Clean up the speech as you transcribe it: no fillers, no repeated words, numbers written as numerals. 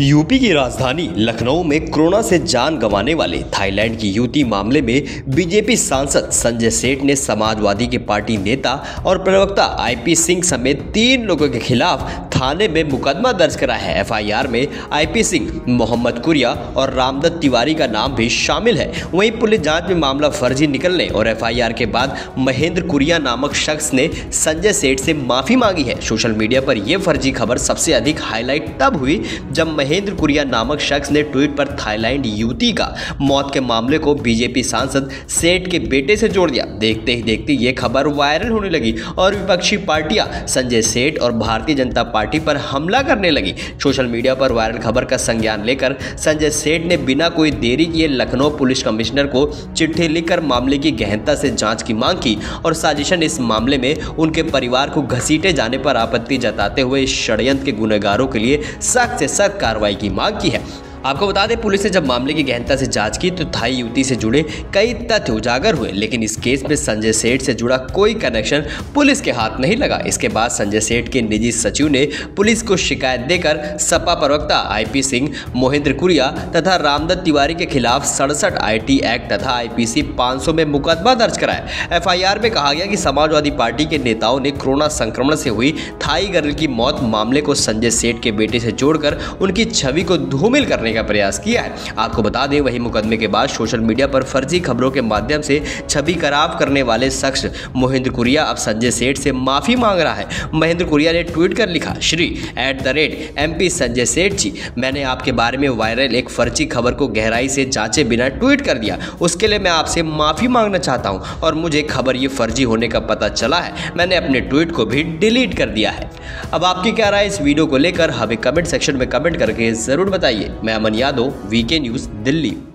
UP की राजधानी लखनऊ में कोरोना से जान गंवाने वाले थाईलैंड की युवती मामले में बीजेपी सांसद संजय सेठ ने समाजवादी के पार्टी नेता और प्रवक्ता आईपी सिंह समेत 3 लोगों के खिलाफ थाने में मुकदमा दर्ज करा है। एफआईआर में आईपी सिंह, मोहम्मद कुरिया और रामदत्त तिवारी का नाम भी शामिल है। वहीं पुलिस जाँच में मामला फर्जी निकलने और एफआईआर के बाद महेंद्र कुरिया नामक शख्स ने संजय सेठ से माफ़ी मांगी है। सोशल मीडिया पर यह फर्जी खबर सबसे अधिक हाईलाइट तब हुई जब महेंद्र कुरिया नामक शख्स ने ट्वीट पर थाईलैंड युवती का मौत के मामले को बीजेपी सांसद सेठ के बेटे से जोड़ दिया। देखते ही देखते ये खबर वायरल होने लगी और विपक्षी पार्टियां संजय सेठ और भारतीय जनता पार्टी पर हमला करने लगी। सोशल मीडिया पर वायरल खबर का संज्ञान लेकर संजय सेठ ने बिना कोई देरी किए लखनऊ पुलिस कमिश्नर को चिट्ठी लिखकर मामले की गहनता से जाँच की मांग की और साजिशन इस मामले में उनके परिवार को घसीटे जाने पर आपत्ति जताते हुए इस षड्यंत्र के गुनहगारों के लिए सख्त से सख्त कार्रवाई की मांग की है। आपको बता दें, पुलिस ने जब मामले की गहनता से जांच की तो थाई युवती से जुड़े कई तथ्य उजागर हुए, लेकिन इस केस में संजय सेठ से जुड़ा कोई कनेक्शन पुलिस के हाथ नहीं लगा। इसके बाद संजय सेठ के निजी सचिव ने पुलिस को शिकायत देकर सपा प्रवक्ता आईपी सिंह, मोहम्मद कुरिया तथा रामदत्त तिवारी के खिलाफ 67 आईटी एक्ट तथा IPC 500 में मुकदमा दर्ज कराया। FIR में कहा गया कि समाजवादी पार्टी के नेताओं ने कोरोना संक्रमण से हुई थाई गर्ल की मौत मामले को संजय सेठ के बेटे से जोड़कर उनकी छवि को धूमिल करने का प्रयास किया है। आपको बता दें, वही मुकदमे के बाद सोशल मीडिया पर फर्जी खबरों के माध्यम से छवि खराब करने वाले शख्स महेंद्र कुरिया अब संजय सेठ से माफी मांग रहा है। महेंद्र कुरिया ने ट्वीट कर लिखा, @MP संजय सेठ जी, मैंने आपके बारे में वायरल एक फर्जी खबर को गहराई से जांचे बिना ट्वीट कर दिया। उसके लिए मैं आपसे माफी मांगना चाहता हूँ और मुझे खबर ये फर्जी होने का पता चला है। मैंने अपने ट्वीट को भी डिलीट कर दिया है। अब आपकी क्या राय इस वीडियो को लेकर हमें कमेंट सेक्शन में कमेंट करके जरूर बताइए। मैं अमन यादव, VK News, दिल्ली।